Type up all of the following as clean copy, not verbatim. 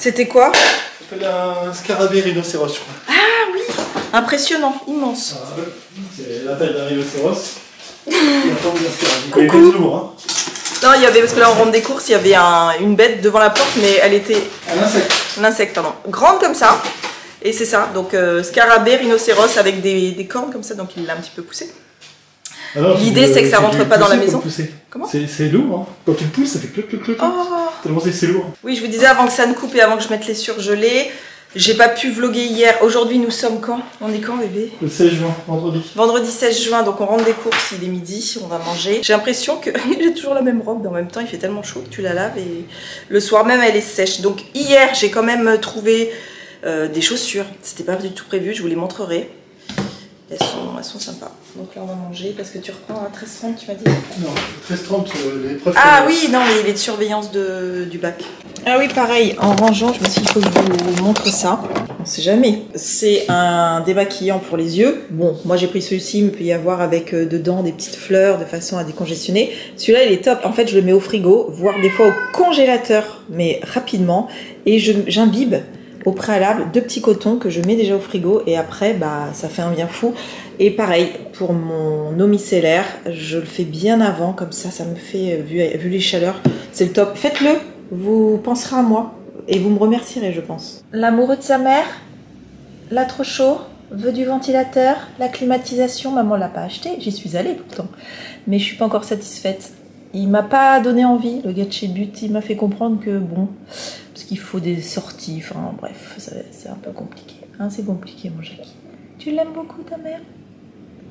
C'était quoi? Ça s'appelle un scarabée rhinocéros, je crois. Ah oui, impressionnant, immense. Ah, ouais. C'est la taille d'un rhinocéros. Il y avait des lourds, hein. Non, il y avait, parce que là on rentre des courses, il y avait une bête devant la porte, mais elle était... Un insecte. Un insecte, pardon. Grande comme ça. Et c'est ça, donc scarabée, rhinocéros avec des cornes comme ça, donc il l'a un petit peu poussé. L'idée c'est que ça rentre pas dans la maison. Comment? C'est lourd, hein. Quand tu le pousses, ça fait clou clou clou. Tellement c'est lourd. Oui, je vous disais avant que ça ne coupe et avant que je mette les surgelés, j'ai pas pu vlogger hier. Aujourd'hui nous sommes quand? On est quand bébé? Le 16 juin, vendredi. Vendredi 16 juin, donc on rentre des courses, il est midi, on va manger. J'ai l'impression que j'ai toujours la même robe, mais en même temps il fait tellement chaud que tu la laves et le soir même elle est sèche. Donc hier j'ai quand même trouvé des chaussures, c'était pas du tout prévu, je vous les montrerai. Elles sont sympas. Donc là on va manger parce que tu reprends à 13h30, tu m'as dit? Non, 13h30, l'épreuve. Ah oui, non, mais les de surveillance du bac. Ah oui, pareil, en rangeant, je me suis dit, il faut que je vous montre ça. On sait jamais. C'est un démaquillant pour les yeux. Bon, moi j'ai pris celui-ci, il peut y avoir avec dedans des petites fleurs de façon à décongestionner. Celui-là, il est top. En fait, je le mets au frigo, voire des fois au congélateur, mais rapidement. Et j'imbibe au préalable deux petits cotons que je mets déjà au frigo et après bah ça fait un bien fou. Et pareil pour mon eau micellaire, je le fais bien avant, comme ça ça me fait, vu les chaleurs, c'est le top. Faites-le, vous penserez à moi et vous me remercierez, je pense. L'amoureux de sa mère, là trop chaud, veut du ventilateur, la climatisation, maman l'a pas acheté, j'y suis allée pourtant, mais je suis pas encore satisfaite. Il m'a pas donné envie, le gars de chez But, il m'a fait comprendre que bon, parce qu'il faut des sorties, enfin bref, c'est un peu compliqué. Hein, c'est compliqué mon Jackie. Tu l'aimes beaucoup ta mère?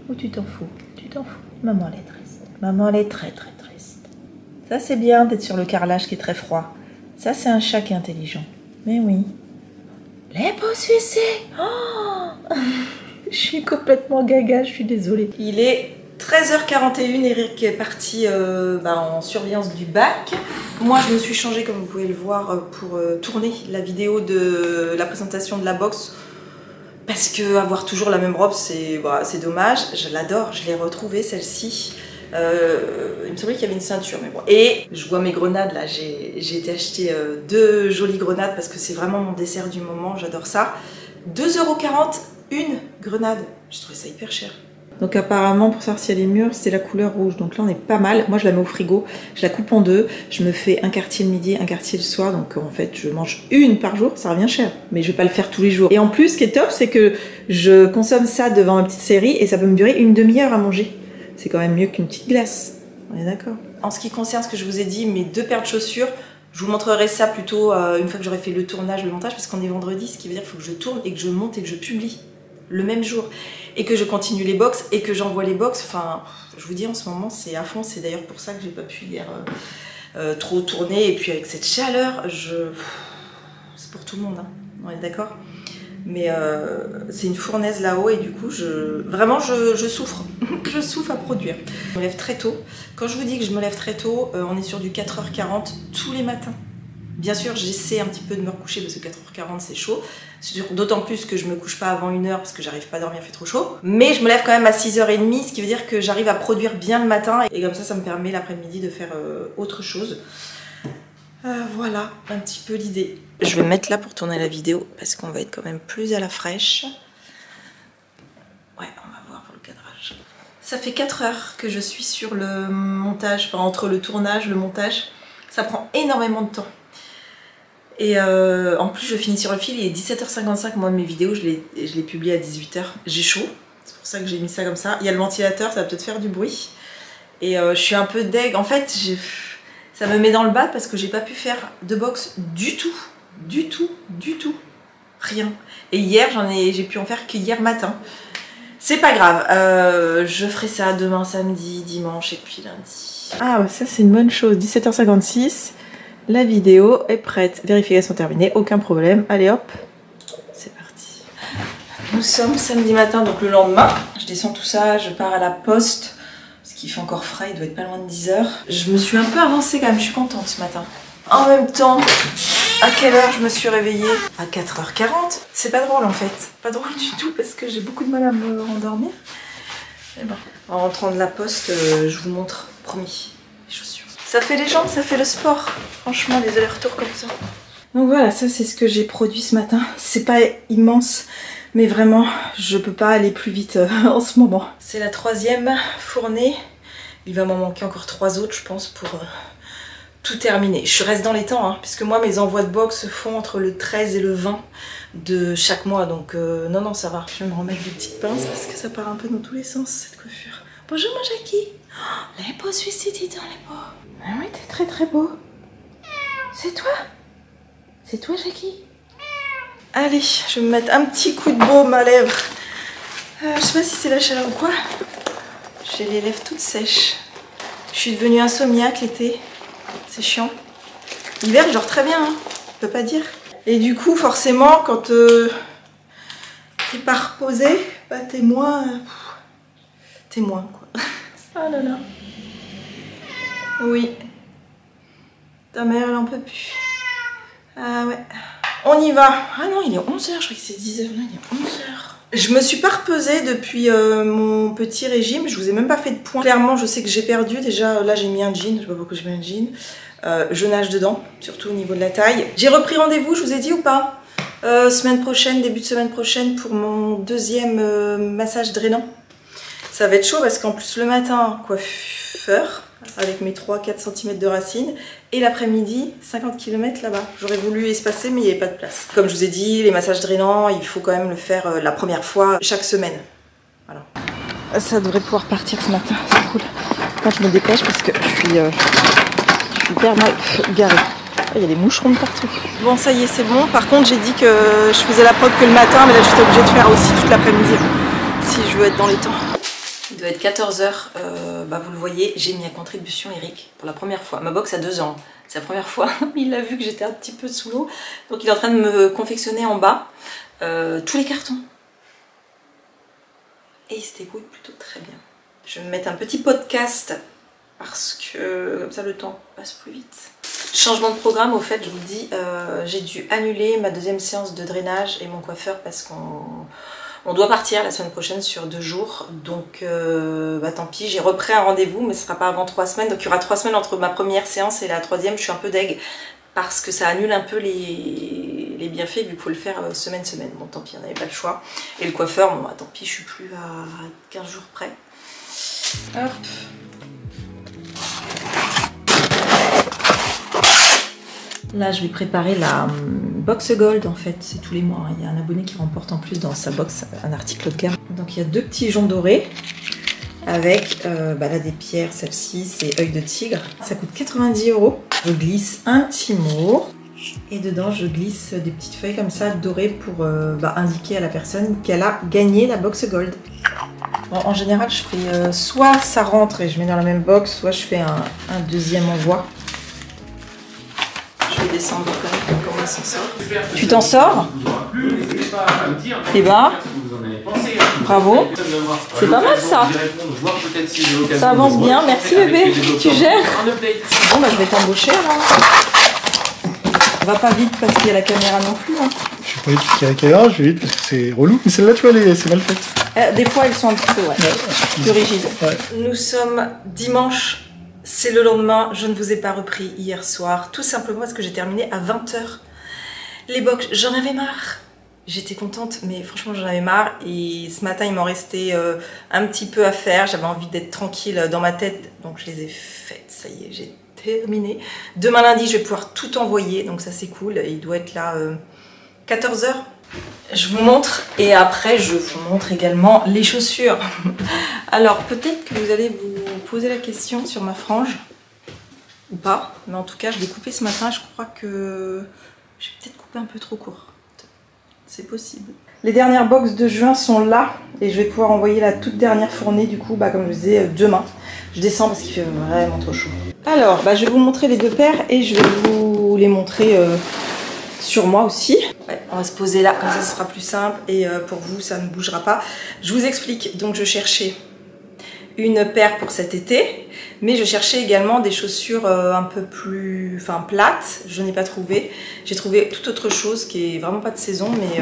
Ou tu t'en fous? Tu t'en fous. Maman elle est triste. Maman elle est très très triste. Ça c'est bien d'être sur le carrelage qui est très froid. Ça c'est un chat qui est intelligent. Mais oui. Les beaux sucés. Oh je suis complètement gaga, je suis désolée. Il est 13h41, Eric est parti en surveillance du bac. Moi je me suis changée comme vous pouvez le voir pour tourner la vidéo de la présentation de la box, parce que avoir toujours la même robe c'est dommage. Je l'adore, je l'ai retrouvée celle-ci. Il me semblait qu'il y avait une ceinture mais bon. Et je vois mes grenades là, j'ai été acheter deux jolies grenades parce que c'est vraiment mon dessert du moment, j'adore ça. 2,40 € une grenade, je trouvais ça hyper cher. Donc apparemment, pour savoir si elle est mûre, c'est la couleur rouge. Donc là, on est pas mal. Moi, je la mets au frigo, je la coupe en deux. Je me fais un quartier le midi, un quartier le soir. Donc en fait, je mange une par jour. Ça revient cher, mais je vais pas le faire tous les jours. Et en plus, ce qui est top, c'est que je consomme ça devant ma petite série et ça peut me durer une demi-heure à manger. C'est quand même mieux qu'une petite glace. On est d'accord. En ce qui concerne ce que je vous ai dit, mes deux paires de chaussures, je vous montrerai ça plutôt une fois que j'aurai fait le tournage, le montage, parce qu'on est vendredi, ce qui veut dire qu'il faut que je tourne et que je monte et que je publie le même jour, et que je continue les box et que j'envoie les box. Enfin, je vous dis, en ce moment c'est à fond, c'est d'ailleurs pour ça que j'ai pas pu hier trop tourner, et puis avec cette chaleur, c'est pour tout le monde, hein. On est d'accord, mais c'est une fournaise là-haut et du coup je souffre. Je souffre à produire. Je me lève très tôt. Quand je vous dis que je me lève très tôt, on est sur du 4h40 tous les matins. Bien sûr, j'essaie un petit peu de me recoucher parce que 4h40 c'est chaud. D'autant plus que je me couche pas avant 1h parce que j'arrive pas à dormir, il fait trop chaud. Mais je me lève quand même à 6h30, ce qui veut dire que j'arrive à produire bien le matin. Et comme ça, ça me permet l'après-midi de faire autre chose. Voilà un petit peu l'idée. Je vais me mettre là pour tourner la vidéo parce qu'on va être quand même plus à la fraîche. Ouais, on va voir pour le cadrage. Ça fait 4 heures que je suis sur le montage, enfin entre le tournage, le montage. Ça prend énormément de temps. Et en plus je finis sur le fil, il est 17h55, moi mes vidéos je les publie à 18h, j'ai chaud, c'est pour ça que j'ai mis ça comme ça. Il y a le ventilateur, ça va peut-être faire du bruit, et je suis un peu deg, en fait ça me met dans le bas parce que j'ai pas pu faire de box du tout, rien. Et hier j'ai pu en faire qu'hier matin, c'est pas grave, je ferai ça demain samedi, dimanche et puis lundi. Ah ça c'est une bonne chose, 17h56. La vidéo est prête, vérification terminée, aucun problème, allez hop, c'est parti. Nous sommes samedi matin, donc le lendemain, je descends tout ça, je pars à la poste, parce qu'il fait encore frais, il doit être pas loin de 10h. Je me suis un peu avancée quand même, je suis contente ce matin. En même temps, à quelle heure je me suis réveillée? À 4h40, c'est pas drôle en fait, pas drôle du tout parce que j'ai beaucoup de mal à me rendormir. Mais bon, en rentrant de la poste, je vous montre, promis, les chaussures. Ça fait les jambes, ça fait le sport. Franchement, les allers-retours comme ça. Donc voilà, ça c'est ce que j'ai produit ce matin. C'est pas immense, mais vraiment je peux pas aller plus vite en ce moment. C'est la troisième fournée. Il va m'en manquer encore 3 autres je pense pour tout terminer. Je reste dans les temps hein, puisque moi mes envois de box se font entre le 13 et le 20 de chaque mois. Donc non non ça va. Je vais me remettre des petites pinces parce que ça part un peu dans tous les sens cette coiffure. Bonjour ma Jackie. Oh, les beaux suicides, dis donc les beaux. Ah oui t'es très très beau. C'est toi? C'est toi Jackie? Allez, je vais me mettre un petit coup de baume à lèvres. Je sais pas si c'est la chaleur ou quoi. J'ai les lèvres toutes sèches. Je suis devenue insomniaque l'été. C'est chiant. L'hiver, je dors très bien, hein. Je peux pas dire. Et du coup, forcément, quand t'es pas reposée, bah t'es moins... T'es moins, quoi. Oh là là. Oui. Ta mère, elle en peut plus. Ah ouais. On y va. Ah non, il est 11h, je crois que c'est 10h. Non, il est 11h. Je me suis pas repesée depuis mon petit régime. Je vous ai même pas fait de point. Clairement, je sais que j'ai perdu. Déjà, là, j'ai mis un jean. Je sais pas pourquoi j'ai mis un jean. Je nage dedans, surtout au niveau de la taille. J'ai repris rendez-vous, je vous ai dit ou pas? Semaine prochaine, début de semaine prochaine, pour mon deuxième massage drainant. Ça va être chaud parce qu'en plus, le matin, coiffeur, avec mes 3-4 cm de racines, et l'après-midi 50 km là-bas. J'aurais voulu espacer mais il n'y avait pas de place. Comme je vous ai dit, les massages drainants, il faut quand même le faire la première fois chaque semaine. Voilà. Ça devrait pouvoir partir ce matin, c'est cool. Moi je me dépêche parce que je suis hyper mal garée. Il y a des moucherons de partout. Bon ça y est, c'est bon. Par contre j'ai dit que je faisais la prod que le matin, mais là j'étais obligée de faire aussi toute l'après-midi si je veux être dans les temps. Il doit être 14h, bah vous le voyez, j'ai mis à contribution Eric pour la première fois. Ma box a 2 ans, c'est la première fois. Il a vu que j'étais un petit peu sous l'eau. Donc il est en train de me confectionner en bas tous les cartons. Et il se débrouille plutôt très bien. Je vais me mettre un petit podcast parce que comme ça le temps passe plus vite. Changement de programme, au fait, je vous le dis, j'ai dû annuler ma deuxième séance de drainage et mon coiffeur parce qu'on... On doit partir la semaine prochaine sur 2 jours, donc bah tant pis, j'ai repris un rendez-vous, mais ce ne sera pas avant 3 semaines, donc il y aura 3 semaines entre ma première séance et la troisième, je suis un peu deg, parce que ça annule un peu les bienfaits, vu qu'il faut le faire semaine. Bon tant pis, on n'avait pas le choix. Et le coiffeur, bon bah, tant pis, je suis plus à 15 jours près. Hop. Là je vais préparer la box gold en fait, c'est tous les mois, il y a un abonné qui remporte en plus dans sa box un article de gamme. Donc il y a 2 petits joncs dorés avec bah là des pierres, celle-ci c'est œil de tigre, ça coûte 90 €. Je glisse un petit mot et dedans je glisse des petites feuilles comme ça dorées pour bah, indiquer à la personne qu'elle a gagné la box gold. Bon, en général je fais soit ça rentre et je mets dans la même box, soit je fais un deuxième envoi. Descendre comme on s'en sort. Tu t'en sors? Et bah, bravo. C'est pas mal ça. Ça avance bien, merci bébé. Tu gères. Bon bah je vais t'embaucher alors. On va pas vite parce qu'il y a la caméra non plus. Hein. Je sais pas vite parce qu'il y a la caméra, je vais vite parce que c'est relou. Mais celle-là tu vois, c'est mal faite. Des fois elles sont un petit peu, ouais, plus rigides. Ouais. Nous sommes dimanche. C'est le lendemain, je ne vous ai pas repris hier soir, tout simplement parce que j'ai terminé à 20h. Les box, j'en avais marre. J'étais contente, mais franchement j'en avais marre. Et ce matin, il m'en restait un petit peu à faire. J'avais envie d'être tranquille dans ma tête, donc je les ai faites. Ça y est, j'ai terminé. Demain lundi, je vais pouvoir tout envoyer, donc ça c'est cool. Il doit être là 14h. Je vous montre et après je vous montre également les chaussures. Alors peut-être que vous allez vous poser la question sur ma frange ou pas, mais en tout cas je l'ai coupée ce matin, je crois que j'ai peut-être coupé un peu trop court, c'est possible. Les dernières box de juin sont là et je vais pouvoir envoyer la toute dernière fournée du coup, bah, comme je vous disais, demain. Je descends parce qu'il fait vraiment trop chaud. Alors bah, je vais vous montrer les 2 paires et je vais vous les montrer sur moi aussi. Ouais, on va se poser là, comme ça ce sera plus simple et pour vous ça ne bougera pas. Je vous explique, donc je cherchais une paire pour cet été, mais je cherchais également des chaussures un peu plus plates, je n'ai pas trouvé. J'ai trouvé toute autre chose qui est vraiment pas de saison, mais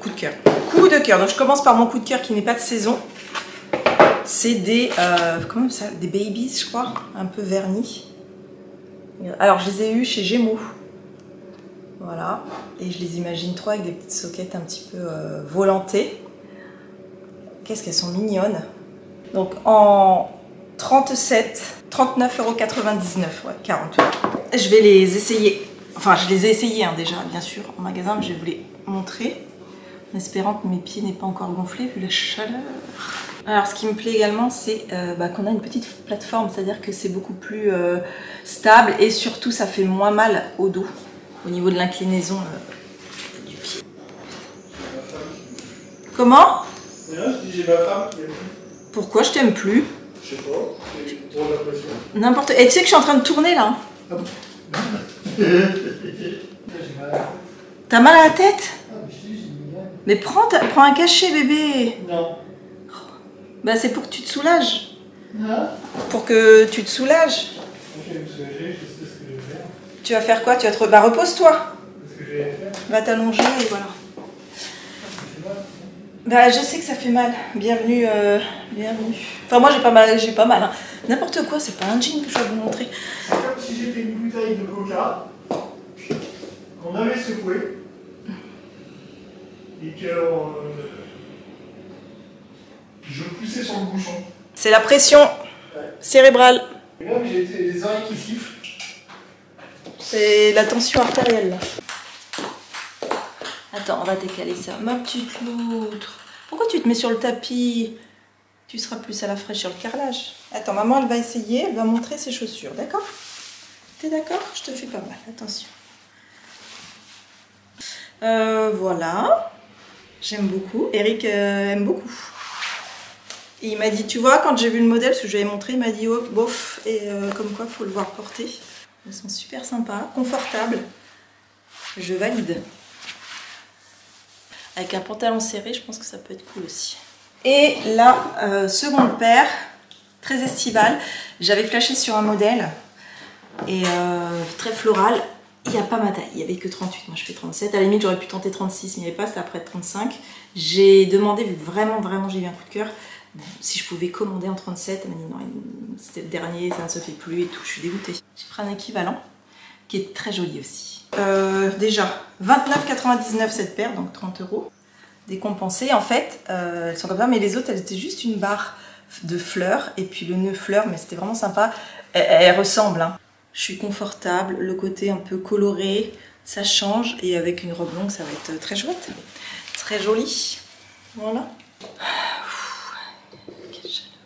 coup de cœur. Coup de cœur, donc je commence par mon coup de cœur qui n'est pas de saison. C'est des, comment ça, des babies je crois, un peu vernis. Alors je les ai eus chez Gémo. Voilà. Et je les imagine trois avec des petites soquettes un petit peu volantées. Qu'est-ce qu'elles sont mignonnes. Donc en 39,99 €, ouais, 40 €. Je vais les essayer. Enfin, je les ai essayés hein, déjà, bien sûr, en magasin, mais je vais vous les montrer. En espérant que mes pieds n'aient pas encore gonflé, vu la chaleur. Alors, ce qui me plaît également, c'est qu'on a une petite plateforme, c'est-à-dire que c'est beaucoup plus stable et surtout, ça fait moins mal au dos, au niveau de l'inclinaison du pied. Comment ? Pourquoi je t'aime plus ? Je sais pas, c'est trop l'impression. N'importe. Et tu sais que je suis en train de tourner là. Ah bon ? T'as mal à la tête ? Mais prends un cachet, bébé. Non. Bah c'est pour que tu te soulages. Non. Pour que tu te soulages. Je vais me soulager, je sais ce que je vais faire. Tu vas faire quoi? Tu vas te... Bah repose-toi. C'est ce que je vais faire. Va t'allonger et voilà. Bah je sais que ça fait mal. Bienvenue, bienvenue. Enfin moi j'ai pas mal, hein. N'importe quoi, c'est pas un jean que je vais vous montrer. C'est comme si j'étais une bouteille de coca qu'on avait secouée. Et que je poussais sur le bouchon. C'est la pression cérébrale. Et même j'ai les oreilles qui sifflent. C'est la tension artérielle. Attends, on va décaler ça. Ma petite loutre. Pourquoi tu te mets sur le tapis? Tu seras plus à la fraîche sur le carrelage. Attends, maman, elle va essayer, elle va montrer ses chaussures, d'accord? T'es d'accord? Je te fais pas mal, attention. Voilà. J'aime beaucoup. Eric aime beaucoup. Et il m'a dit, tu vois, quand j'ai vu le modèle, parce que je lui avais montré, il m'a dit, oh, bof, et comme quoi, faut le voir porter. Ils sont super sympas, confortables. Je valide. Avec un pantalon serré, je pense que ça peut être cool aussi. Et la seconde paire, très estivale. J'avais flashé sur un modèle, et très floral. Il n'y a pas ma taille, il n'y avait que 38, moi je fais 37, à la limite j'aurais pu tenter 36, mais il n'y avait pas, c'était après 35. J'ai demandé, vu que vraiment j'ai eu un coup de cœur, si je pouvais commander en 37, elle m'a dit non, c'était le dernier, ça ne se fait plus et tout, je suis dégoûtée. J'ai pris un équivalent, qui est très joli aussi. Déjà, 29,99 € cette paire, donc 30 €, décompensée. En fait, elles sont comme ça, mais les autres, elles étaient juste une barre de fleurs, et puis le nœud fleur, mais c'était vraiment sympa, elles ressemblent, hein. Je suis confortable, le côté un peu coloré, ça change. Et avec une robe longue, ça va être très chouette. Très joli. Voilà. Quelle chaleur.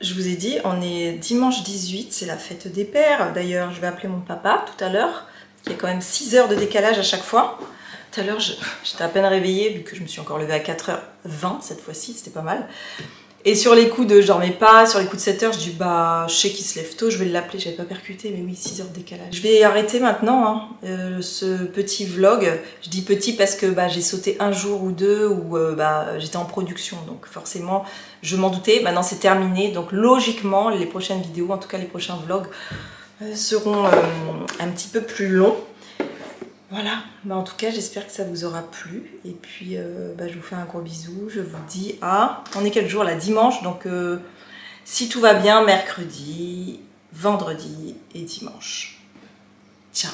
Je vous ai dit, on est dimanche 18, c'est la fête des pères. D'ailleurs, je vais appeler mon papa tout à l'heure. Il y a quand même 6 heures de décalage à chaque fois. Tout à l'heure, j'étais à peine réveillée, vu que je me suis encore levée à 4h20 cette fois-ci, c'était pas mal. Et sur les coups de je dormais pas, sur les coups de 7h, je dis bah je sais qu'il se lève tôt, je vais l'appeler, j'avais pas percuté, mais oui, 6 heures de décalage. Je vais arrêter maintenant hein, ce petit vlog. Je dis petit parce que bah, j'ai sauté un jour ou deux où j'étais en production, donc forcément je m'en doutais. Maintenant c'est terminé, donc logiquement les prochaines vidéos, en tout cas les prochains vlogs, seront un petit peu plus longs. Voilà, bah, en tout cas j'espère que ça vous aura plu et puis je vous fais un gros bisou, je vous dis à, on est quel jour là, dimanche, donc si tout va bien, mercredi, vendredi et dimanche. Ciao.